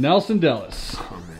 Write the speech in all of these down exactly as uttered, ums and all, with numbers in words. Nelson Dellis. Oh, man.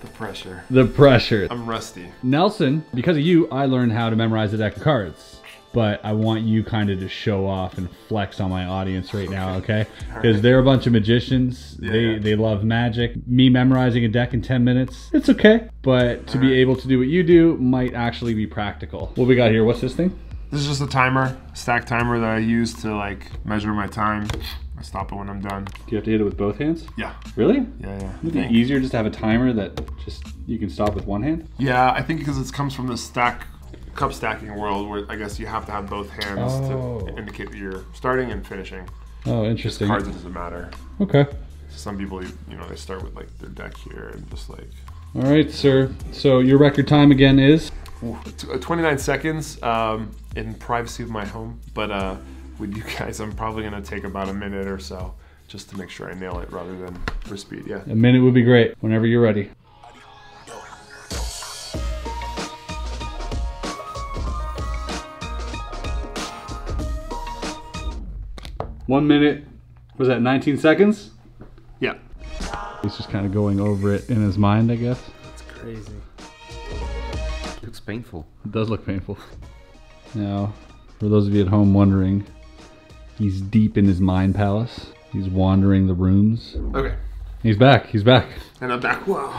The pressure. The pressure. I'm rusty. Nelson, because of you, I learned how to memorize a deck of cards. But I want you kind of to show off and flex on my audience right okay. now, okay? Because right. they're a bunch of magicians. Yeah, they yeah. they love magic. Me memorizing a deck in ten minutes, it's okay. But to All be right. able to do what you do might actually be practical. What we got here, what's this thing? This is just a timer, stack timer that I use to like measure my time. I stop it when I'm done. Do you have to hit it with both hands? Yeah. Really? Yeah, yeah. Would it be easier just to have a timer that just you can stop with one hand? Yeah, I think because it comes from the stack cup stacking world where I guess you have to have both hands oh. to indicate that you're starting and finishing. Oh, interesting. Cards, it doesn't matter. Okay. Some people, you know, they start with like their deck here and just like. All right, sir. So your record time again is? twenty-nine seconds um, in privacy of my home, but uh, with you guys, I'm probably gonna take about a minute or so just to make sure I nail it rather than for speed, yeah. A minute would be great whenever you're ready. One minute, was that nineteen seconds? Yeah. He's just kind of going over it in his mind, I guess. That's crazy. It looks painful. It does look painful. Now, for those of you at home wondering, he's deep in his mind palace. He's wandering the rooms. Okay. He's back, he's back. And I'm back, whoa.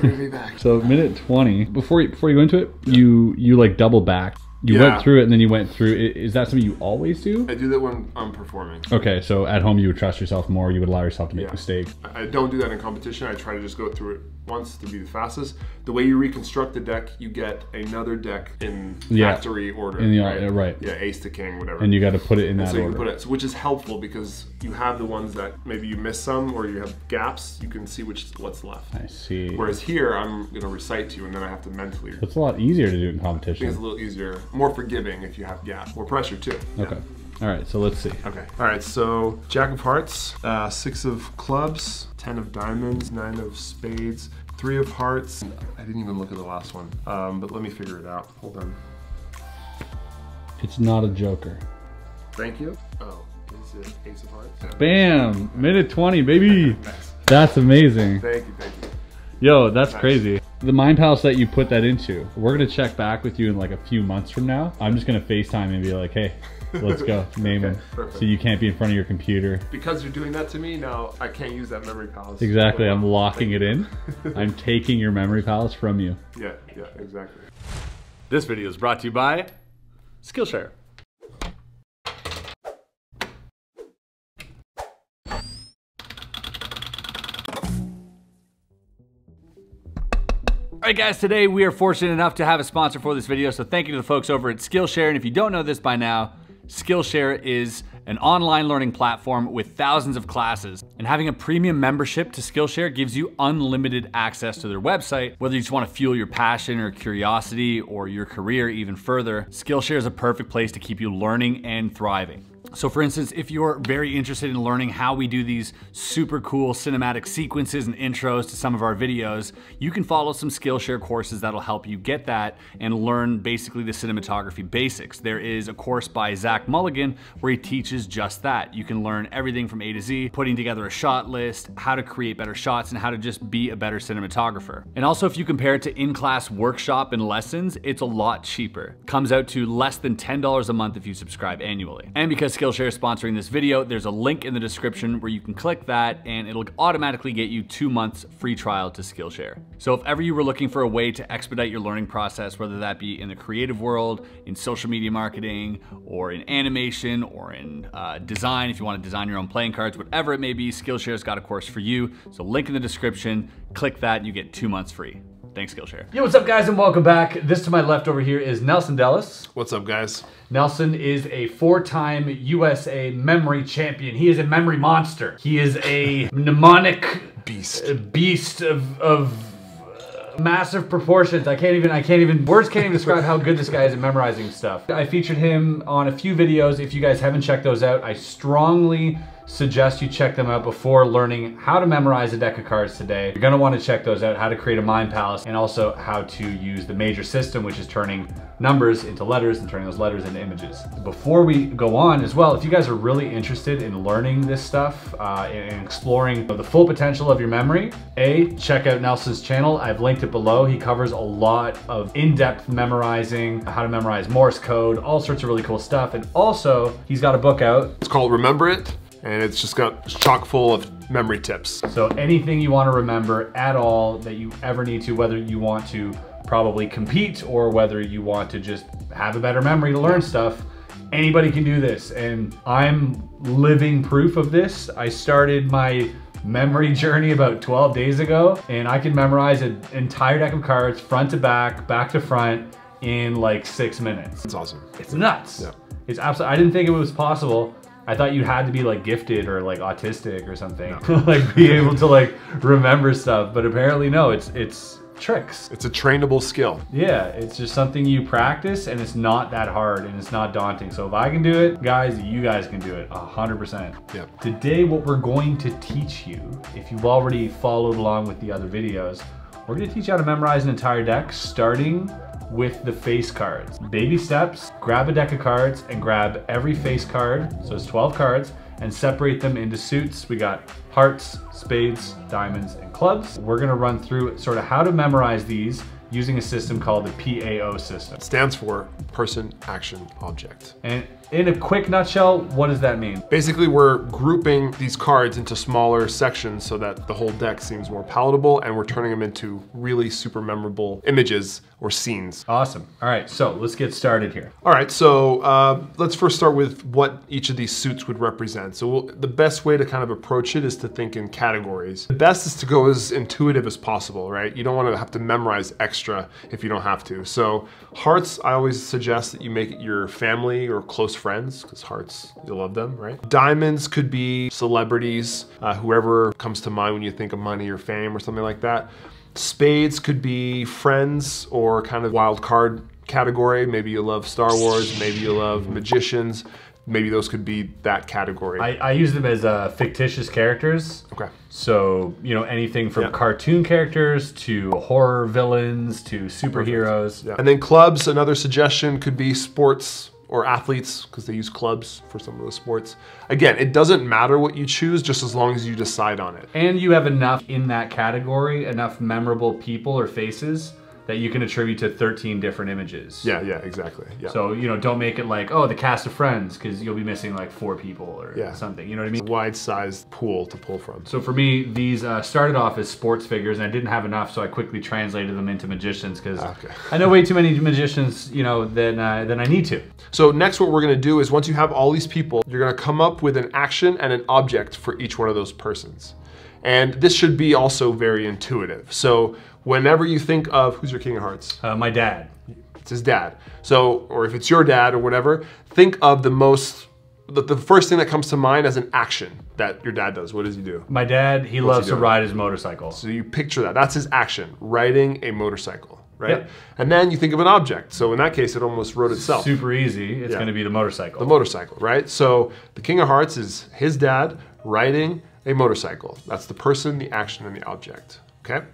Bring me back. So minute twenty, before you, before you go into it, yeah. you, you like double back. You yeah. went through it and then you went through, is that something you always do? I do that when I'm performing. Okay, so at home you would trust yourself more, you would allow yourself to make yeah. mistakes. I don't do that in competition, I try to just go through it once to be the fastest. The way you reconstruct the deck, you get another deck in yeah. factory order, in the, right? right? Yeah, ace to king, whatever. And you gotta put it in and that so you order. Can put it, which is helpful because you have the ones that maybe you miss some or you have gaps, you can see which what's left. I see. Whereas here, I'm gonna recite to you and then I have to mentally. It's a lot easier to do in competition. It's a little easier. More forgiving if you have gas. More pressure too. Okay. Yeah. All right, so let's see. Okay. All right, so jack of hearts, uh, six of clubs, ten of diamonds, nine of spades, three of hearts. I didn't even look at the last one, um, but let me figure it out. Hold on. It's not a joker. Thank you. Oh, is it ace of hearts? Bam, minute twenty, baby. Nice. That's amazing. Thank you, thank you. Yo, that's nice. Crazy. The mind palace that you put that into, we're gonna check back with you in like a few months from now. I'm just gonna FaceTime and be like, hey, let's go, name okay, him. So you can't be in front of your computer. Because you're doing that to me, now I can't use that memory palace. Exactly, I'm locking it in. I'm taking your memory palace from you. Yeah, yeah, exactly. This video is brought to you by Skillshare. All right, guys, today we are fortunate enough to have a sponsor for this video, so thank you to the folks over at Skillshare. And if you don't know this by now, Skillshare is an online learning platform with thousands of classes. And having a premium membership to Skillshare gives you unlimited access to their website, whether you just want to fuel your passion or curiosity or your career even further. Skillshare is a perfect place to keep you learning and thriving. So for instance, if you're very interested in learning how we do these super cool cinematic sequences and intros to some of our videos, you can follow some Skillshare courses that'll help you get that and learn basically the cinematography basics. There is a course by Zach Mulligan where he teaches just that. You can learn everything from A to Z, putting together a shot list, how to create better shots, and how to just be a better cinematographer. And also if you compare it to in-class workshop and lessons, it's a lot cheaper. It comes out to less than ten dollars a month if you subscribe annually. And because Skillshare is sponsoring this video, there's a link in the description where you can click that and it'll automatically get you two months free trial to Skillshare. So if ever you were looking for a way to expedite your learning process, whether that be in the creative world, in social media marketing, or in animation, or in uh, design, if you want to design your own playing cards, whatever it may be, Skillshare's got a course for you. So link in the description, click that and you get two months free. Thanks, Skillshare. Yo, what's up, guys, and welcome back. This to my left over here is Nelson Dellis. What's up, guys? Nelson is a four-time U S A memory champion. He is a memory monster. He is a mnemonic beast, beast of, of uh, massive proportions. I can't even, I can't even, words can't even describe how good this guy is at memorizing stuff. I featured him on a few videos. If you guys haven't checked those out, I strongly suggest you check them out before learning how to memorize a deck of cards today. You're gonna wanna check those out, how to create a mind palace, and also how to use the major system, which is turning numbers into letters and turning those letters into images. Before we go on as well, if you guys are really interested in learning this stuff uh, and exploring the full potential of your memory, A, check out Nelson's channel. I've linked it below. He covers a lot of in-depth memorizing, how to memorize Morse code, all sorts of really cool stuff. And also, he's got a book out. It's called Remember It. And it's just got chock full of memory tips. So anything you want to remember at all that you ever need to, whether you want to probably compete or whether you want to just have a better memory to learn stuff, anybody can do this. And I'm living proof of this. I started my memory journey about twelve days ago, and I can memorize an entire deck of cards front to back, back to front in like six minutes. It's awesome. It's nuts. Yeah. It's absolutely, I didn't think it was possible. I thought you had to be like gifted or like autistic or something, no. like be able to like remember stuff, but apparently no, it's it's tricks. It's a trainable skill. Yeah, it's just something you practice and it's not that hard and it's not daunting. So if I can do it, guys, you guys can do it one hundred percent. Yep. Today, what we're going to teach you, if you've already followed along with the other videos, we're gonna teach you how to memorize an entire deck starting with the face cards. Baby steps, grab a deck of cards and grab every face card, so it's twelve cards, and separate them into suits. We got hearts, spades, diamonds, and clubs. We're gonna run through sort of how to memorize these using a system called the P A O system. It stands for person, action, object. And in a quick nutshell, what does that mean? Basically, we're grouping these cards into smaller sections so that the whole deck seems more palatable, and we're turning them into really super memorable images or scenes. Awesome. All right, so let's get started here. All right, so uh, let's first start with what each of these suits would represent. So we'll, the best way to kind of approach it is to think in categories. The best is to go as intuitive as possible, right? You don't want to have to memorize extra if you don't have to. So hearts, I always suggest that you make it your family or close friends, because hearts, you love them, right? Diamonds could be celebrities, uh, whoever comes to mind when you think of money or fame or something like that. Spades could be friends or kind of wild card category. Maybe you love Star Wars, maybe you love magicians. Maybe those could be that category. I, I use them as uh, fictitious characters. Okay. So, you know, anything from yeah. cartoon characters to horror villains to superheroes. Yeah. And then clubs, another suggestion could be sports or athletes, because they use clubs for some of those sports. Again, it doesn't matter what you choose, just as long as you decide on it. And you have enough in that category, enough memorable people or faces that you can attribute to thirteen different images. Yeah, yeah, exactly. Yeah. So, you know, don't make it like, oh, the cast of Friends, because you'll be missing like four people or yeah. something, you know what I mean? Wide-sized pool to pull from. So for me, these uh, started off as sports figures, and I didn't have enough, so I quickly translated them into magicians, because okay. I know way too many magicians, you know, than, uh, than I need to. So next what we're gonna do is once you have all these people, you're gonna come up with an action and an object for each one of those persons. And this should be also very intuitive. So whenever you think of, who's your king of hearts? Uh, my dad. It's his dad. So, or if it's your dad or whatever, think of the most, the, the first thing that comes to mind as an action that your dad does. What does he do? My dad, he What's loves he to ride his motorcycle. So you picture that, that's his action, riding a motorcycle. Right? Yep. And then you think of an object. So in that case, it almost wrote itself. Super easy, it's yeah. gonna be the motorcycle. The motorcycle, right? So the king of hearts is his dad riding a motorcycle. That's the person, the action, and the object, okay?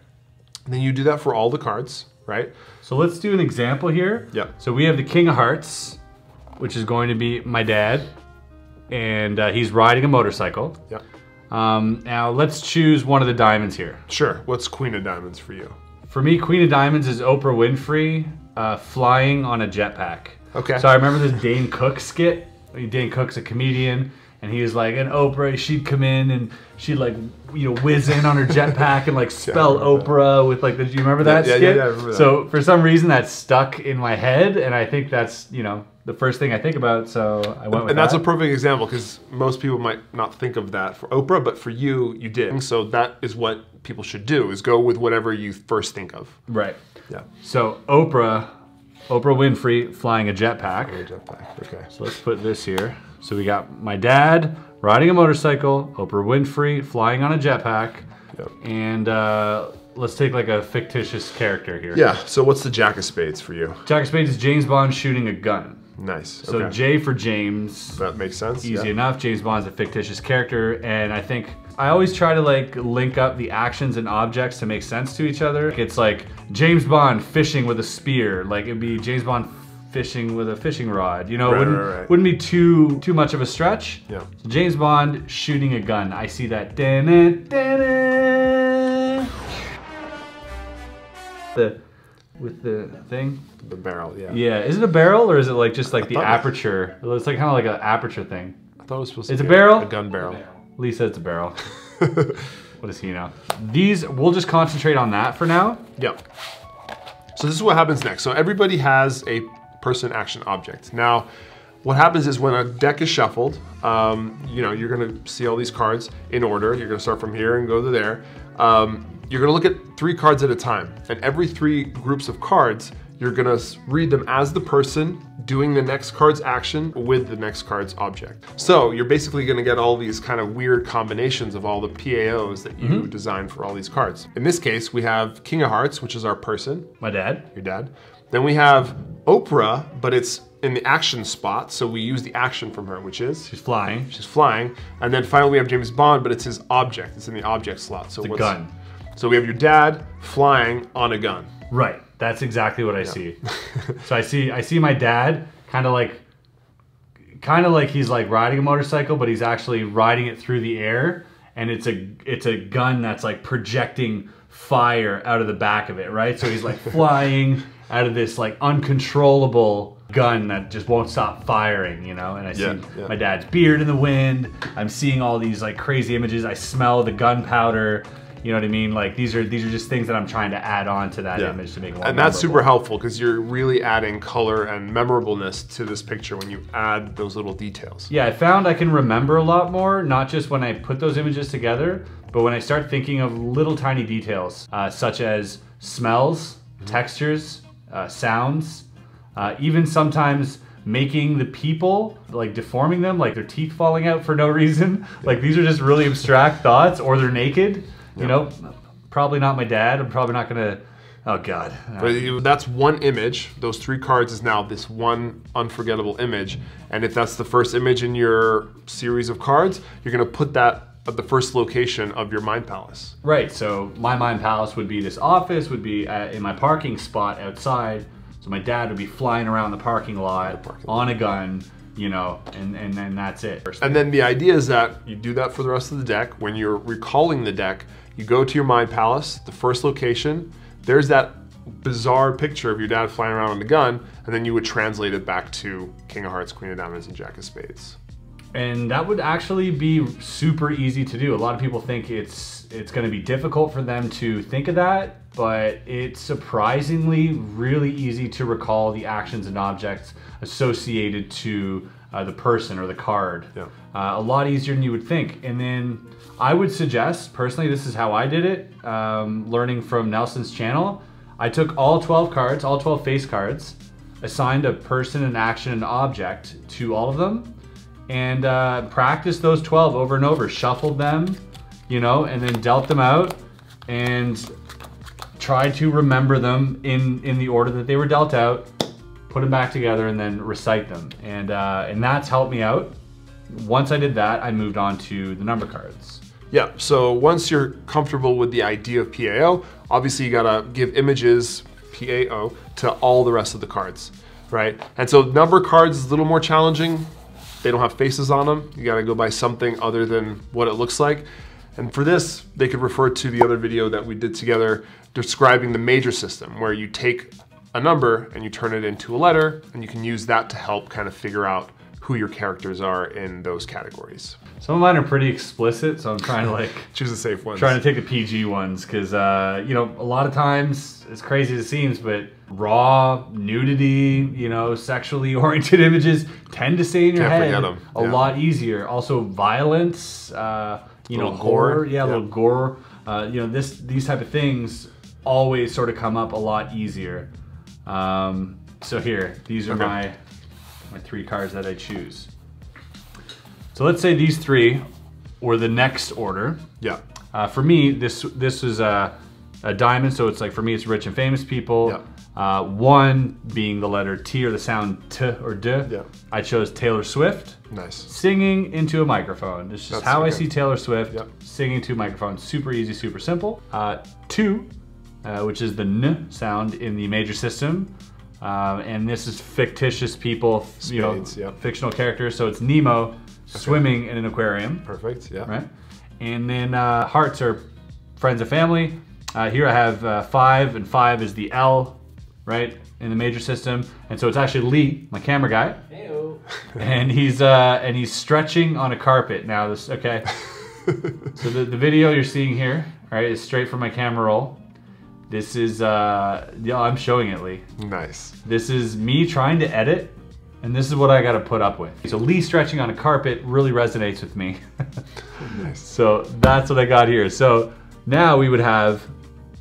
And then you do that for all the cards, right? So let's do an example here. Yeah. So we have the king of hearts, which is going to be my dad, and uh, he's riding a motorcycle. Yeah. Um, now let's choose one of the diamonds here. Sure, what's queen of diamonds for you? For me, queen of diamonds is Oprah Winfrey uh, flying on a jetpack. Okay. So I remember this Dane Cook skit. Dane Cook's a comedian, and he was like, and Oprah, she'd come in and she'd like, you know, whiz in on her jetpack and like spell yeah, Oprah that. with like, the, do you remember that yeah, skit? Yeah, yeah, I remember that. So for some reason that's stuck in my head, and I think that's, you know, the first thing I think about, so I went with that. And that's a perfect example, because most people might not think of that for Oprah, but for you, you did. So that is what people should do, is go with whatever you first think of. Right. Yeah. So Oprah, Oprah Winfrey flying a jetpack. A jetpack, okay. So let's put this here. So we got my dad riding a motorcycle, Oprah Winfrey flying on a jetpack, yep. and uh, let's take like a fictitious character here. Yeah, so what's the jack of spades for you? Jack of spades is James Bond shooting a gun. Nice. So okay. J for James. That makes sense. Easy yeah. enough. James Bond's a fictitious character, and I think I always try to like link up the actions and objects to make sense to each other. It's like James Bond fishing with a spear. Like it'd be James Bond fishing with a fishing rod. You know, right, wouldn't, right, right. wouldn't be too too much of a stretch. Yeah. So James Bond shooting a gun. I see that. The with the thing? The barrel, yeah. Yeah, is it a barrel or is it like just like I the aperture? It was, it's like kind of like an aperture thing. I thought it was supposed it's to be a, barrel? a gun barrel. Lee said it's a barrel. What does he know? These, we'll just concentrate on that for now. Yep. So this is what happens next. So everybody has a person, action, object. Now, what happens is when a deck is shuffled, um, you know, you're gonna see all these cards in order. You're gonna start from here and go to there. Um, You're gonna look at three cards at a time, and every three groups of cards, you're gonna read them as the person doing the next card's action with the next card's object. So you're basically gonna get all these kind of weird combinations of all the P A Os that you mm-hmm. designed for all these cards. In this case, we have King of Hearts, which is our person. My dad. Your dad. Then we have Oprah, but it's in the action spot, so we use the action from her, which is? She's flying. She's flying. And then finally we have James Bond, but it's his object. It's in the object slot. So it's what's, a gun. So we have your dad flying on a gun. Right, that's exactly what I yeah. see. So I see I see my dad kind of like, kind of like he's like riding a motorcycle, but he's actually riding it through the air, and it's a, it's a gun that's like projecting fire out of the back of it, right? So he's like flying out of this like uncontrollable gun that just won't stop firing, you know? And I see yeah, yeah. my dad's beard in the wind. I'm seeing all these like crazy images. I smell the gunpowder. You know what I mean? Like these are these are just things that I'm trying to add on to that yeah. image to make it more And that's memorable. Super helpful because you're really adding color and memorableness to this picture when you add those little details. Yeah, I found I can remember a lot more, not just when I put those images together, but when I start thinking of little tiny details, uh, such as smells, textures, uh, sounds, uh, even sometimes making the people, like deforming them, like their teeth falling out for no reason. Like these are just really abstract thoughts, or they're naked. You know, probably not my dad. I'm probably not gonna, oh God. But that's one image. Those three cards is now this one unforgettable image. And if that's the first image in your series of cards, you're gonna put that at the first location of your mind palace. Right, so my mind palace would be this office, would be at, in my parking spot outside. So my dad would be flying around the parking lot the parking on lot. a gun. You know, and, and then that's it. And then the idea is that you do that for the rest of the deck. When you're recalling the deck, you go to your mind palace, the first location, there's that bizarre picture of your dad flying around on the gun, and then you would translate it back to King of Hearts, Queen of Diamonds, and Jack of Spades. And that would actually be super easy to do. A lot of people think it's it's gonna be difficult for them to think of that, but it's surprisingly really easy to recall the actions and objects associated to uh, the person or the card. Yeah. Uh, a lot easier than you would think. And then I would suggest, personally, this is how I did it, um, learning from Nelson's channel. I took all twelve cards, all twelve face cards, assigned a person, an action, an object to all of them, and uh, practiced those twelve over and over, shuffled them, you know, and then dealt them out and tried to remember them in, in the order that they were dealt out, put them back together and then recite them. And, uh, and that's helped me out. Once I did that, I moved on to the number cards. Yeah, so once you're comfortable with the idea of P A O, obviously you gotta give images, P A O, to all the rest of the cards, right? And so number cards is a little more challenging. They don't have faces on them. You gotta go by something other than what it looks like. And for this, they could refer to the other video that we did together describing the major system, where you take a number and you turn it into a letter, and you can use that to help kind of figure out who your characters are in those categories. Some of mine are pretty explicit, so I'm trying to like choose the safe ones. Trying to take the P G ones, because uh, you know, a lot of times, as crazy as it seems, but raw nudity, you know, sexually oriented images tend to stay in your Can't head forget them. a yeah. lot easier. Also, violence, uh, you know, gore, gore. Yeah, yeah, a little gore. Uh, you know, this these type of things always sort of come up a lot easier. Um, so here, these are okay. my. my three cards that I choose. So let's say these three were the next order. Yeah. Uh, for me, this this is a, a diamond, so it's like for me, it's rich and famous people. Yeah. Uh, one being the letter T or the sound T or D. Yeah. I chose Taylor Swift. Nice. Singing into a microphone. It's just That's how okay. I see Taylor Swift yep. singing to a microphone. Super easy, super simple. Uh, two, uh, which is the N sound in the major system. Um, and this is fictitious people, Spades, you know, yep. fictional characters. So it's Nemo okay. swimming in an aquarium. Perfect, yeah. Right? And then uh, hearts are friends or family. Uh, here I have uh, five, and five is the L. Right, in the major system. And so it's actually Lee, my camera guy. Hey-o. And he's uh, and he's stretching on a carpet now. This okay. So the, the video you're seeing here, all right, is straight from my camera roll. This is, uh, yeah, I'm showing it, Lee. Nice. This is me trying to edit, and this is what I gotta put up with. So Lee stretching on a carpet really resonates with me. Nice. So that's what I got here. So now we would have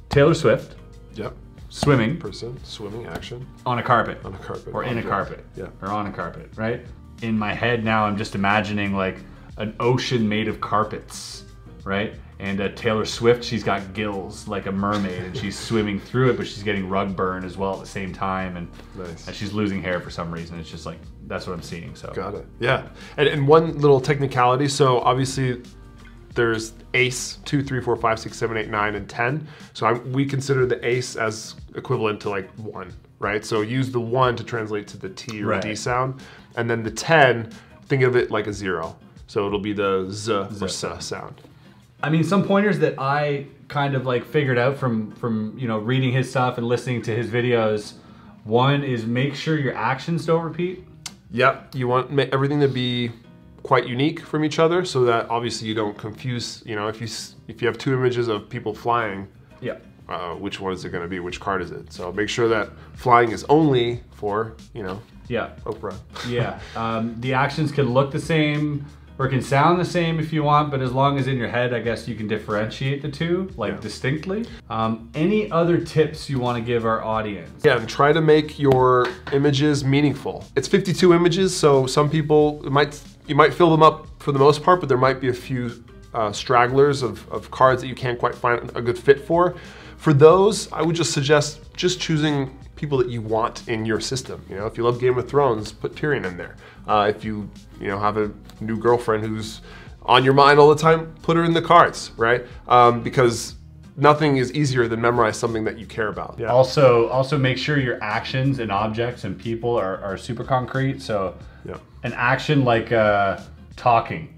Taylor Swift. Yep. Swimming. Person, swimming, action. On a carpet. On a carpet. Or in a carpet. Yeah. Or on a carpet, right? In my head now, I'm just imagining like an ocean made of carpets, right? And uh, Taylor Swift, she's got gills like a mermaid and she's swimming through it, but she's getting rug burn as well at the same time. And, nice. And she's losing hair for some reason. It's just like, that's what I'm seeing, so. Got it, yeah. And, and one little technicality, so obviously, there's ace, two, three, four, five, six, seven, eight, nine, and ten. So I'm, we consider the ace as equivalent to like one, right? So use the one to translate to the T or right. D sound. And then the ten, think of it like a zero. So it'll be the Z, Z. or S sound. I mean, some pointers that I kind of like figured out from, from you know, reading his stuff and listening to his videos. One is make sure your actions don't repeat. Yep, you want everything to be quite unique from each other, so that obviously you don't confuse, you know, if you if you have two images of people flying, yeah, uh, which one is it gonna be, which card is it? So make sure that flying is only for, you know, yeah, Oprah. Yeah, um, the actions can look the same or can sound the same if you want, but as long as in your head, I guess you can differentiate the two, like yeah. distinctly. Um, any other tips you wanna give our audience? Yeah, and try to make your images meaningful. It's fifty-two images, so some people might, you might fill them up for the most part, but there might be a few uh, stragglers of, of cards that you can't quite find a good fit for. For those, I would just suggest just choosing people that you want in your system. You know, if you love Game of Thrones, put Tyrion in there. Uh, if you, you know, have a new girlfriend who's on your mind all the time, put her in the cards, right? Um, because nothing is easier than memorize something that you care about. Yeah. Also, also make sure your actions and objects and people are, are super concrete. So yeah. An action like uh, talking,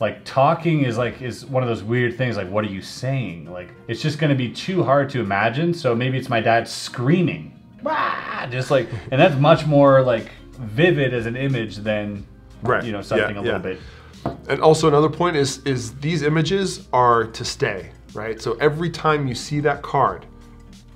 like talking is like is one of those weird things. Like, what are you saying? Like, it's just going to be too hard to imagine. So maybe it's my dad screaming, ah! Just like, and that's much more like vivid as an image than right. you know something yeah, a little yeah. bit. And also another point is is these images are to stay, right? So every time you see that card,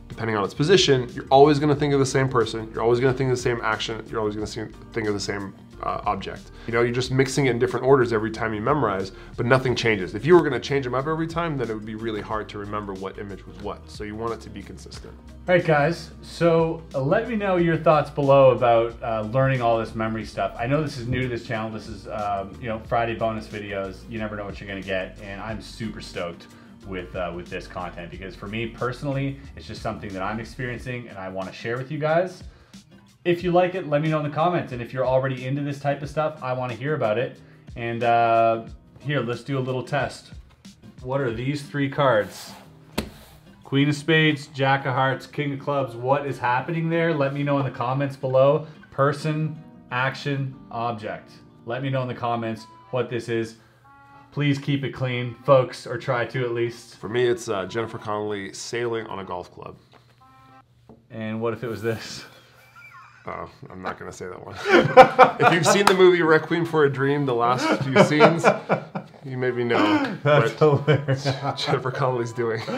depending on its position, you're always going to think of the same person. You're always going to think of the same action. You're always going to think of the same Uh, object. You know, you're just mixing it in different orders every time you memorize, but nothing changes. If you were going to change them up every time, then it would be really hard to remember what image was what. So you want it to be consistent. All right, guys. So uh, let me know your thoughts below about uh, learning all this memory stuff. I know this is new to this channel. This is, um, you know, Friday bonus videos. You never know what you're going to get. And I'm super stoked with, uh, with this content because for me personally, it's just something that I'm experiencing and I want to share with you guys. If you like it, let me know in the comments. And if you're already into this type of stuff, I want to hear about it. And uh, here, let's do a little test. What are these three cards? Queen of Spades, Jack of Hearts, King of Clubs. What is happening there? Let me know in the comments below. Person, action, object. Let me know in the comments what this is. Please keep it clean, folks, or try to at least. For me, it's uh, Jennifer Connelly sailing on a golf club. And what if it was this? Oh, I'm not gonna say that one. If you've seen the movie Requiem for a Dream, the last few scenes, you maybe know That's what hilarious. Jennifer Connelly's doing. All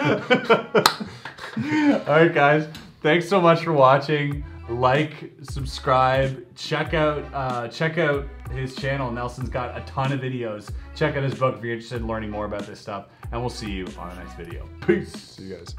right, guys, thanks so much for watching. Like, subscribe, check out uh, check out his channel. Nelson's got a ton of videos. Check out his book if you're interested in learning more about this stuff. And we'll see you on the next video. Peace. See you guys.